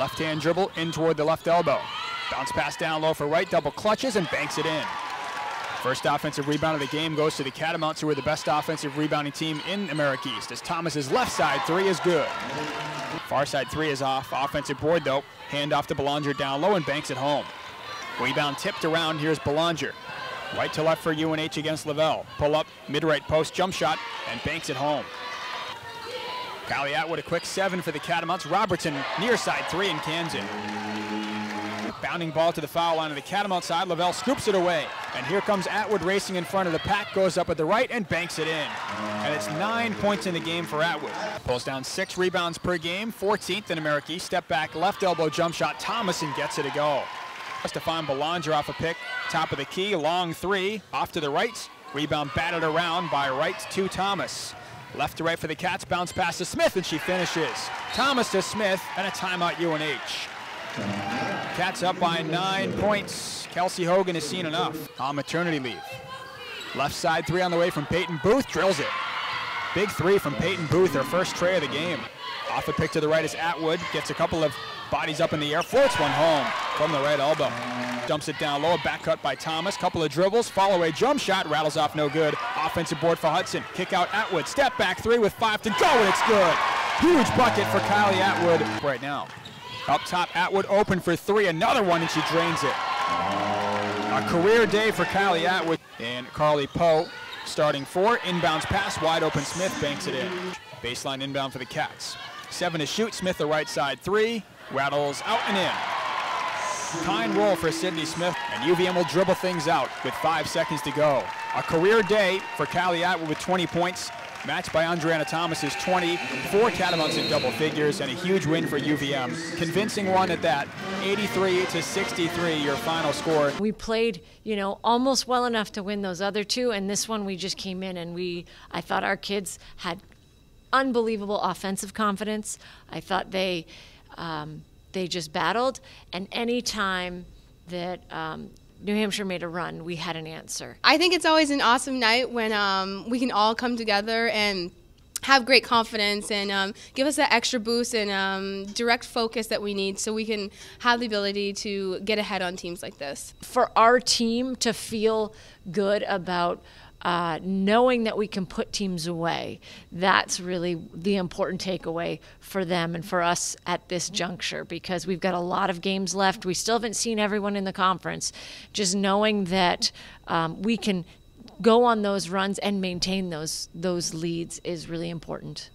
Left-hand dribble in toward the left elbow. Bounce pass down low for Wright, double clutches and banks it in. First offensive rebound of the game goes to the Catamounts, who are the best offensive rebounding team in America East, as Thomas's left side three is good. Far side three is off. Offensive board though. Hand off to Belanger down low and banks it home. Rebound tipped around. Here's Belanger. Right to left for UNH against Lavelle. Pull up, mid-right post, jump shot, and banks it home. Kylie Atwood, a quick seven for the Catamounts. Robertson, near side three, and cans it. Bounding ball to the foul line of the Catamount side. Lavelle scoops it away. And here comes Atwood racing in front of the pack, goes up at the right and banks it in. And it's 9 points in the game for Atwood. Pulls down 6 rebounds per game, 14th in America East. Step back, left elbow jump shot. Thomason gets it a go. Stefan Belanger off a pick, top of the key, long three, off to the right. Rebound batted around by Wright to Thomas. Left to right for the Cats, bounce pass to Smith, and she finishes. Thomas to Smith, and a timeout UNH. Cats up by 9 points. Kelsey Hogan has seen enough on maternity leave. Left side three on the way from Peyton Booth, drills it. Big three from Peyton Booth, her first tray of the game. Off the pick to the right is Atwood, gets a couple of bodies up in the air, floats one home from the right elbow. Dumps it down low, back cut by Thomas, couple of dribbles, fall away jump shot, rattles off no good. Offensive board for Hudson, kick out Atwood, step back three with 5 to go, and it's good. Huge bucket for Kylie Atwood right now. Up top, Atwood open for three, another one, and she drains it. A career day for Kylie Atwood. And Carly Poe, starting four, inbounds pass, wide open Smith, banks it in. Baseline inbound for the Cats. 7 to shoot, Smith the right side three, rattles out and in. Kind roll for Sydney Smith, and UVM will dribble things out with 5 seconds to go. A career day for Kylie Atwood with 20 points, matched by Andreana Thomas's 20, 4 Catamounts in double figures, and a huge win for UVM. Convincing one at that, 83-63, your final score. We played, you know, almost well enough to win those other two, and this one we just came in and I thought our kids had unbelievable offensive confidence. I thought they just battled, and any time that New Hampshire made a run, we had an answer. I think it's always an awesome night when we can all come together and have great confidence and give us that extra boost and direct focus that we need so we can have the ability to get ahead on teams like this. For our team to feel good about knowing that we can put teams away, that's really the important takeaway for them and for us at this juncture, because we've got a lot of games left. We still haven't seen everyone in the conference. Just knowing that we can go on those runs and maintain those leads is really important.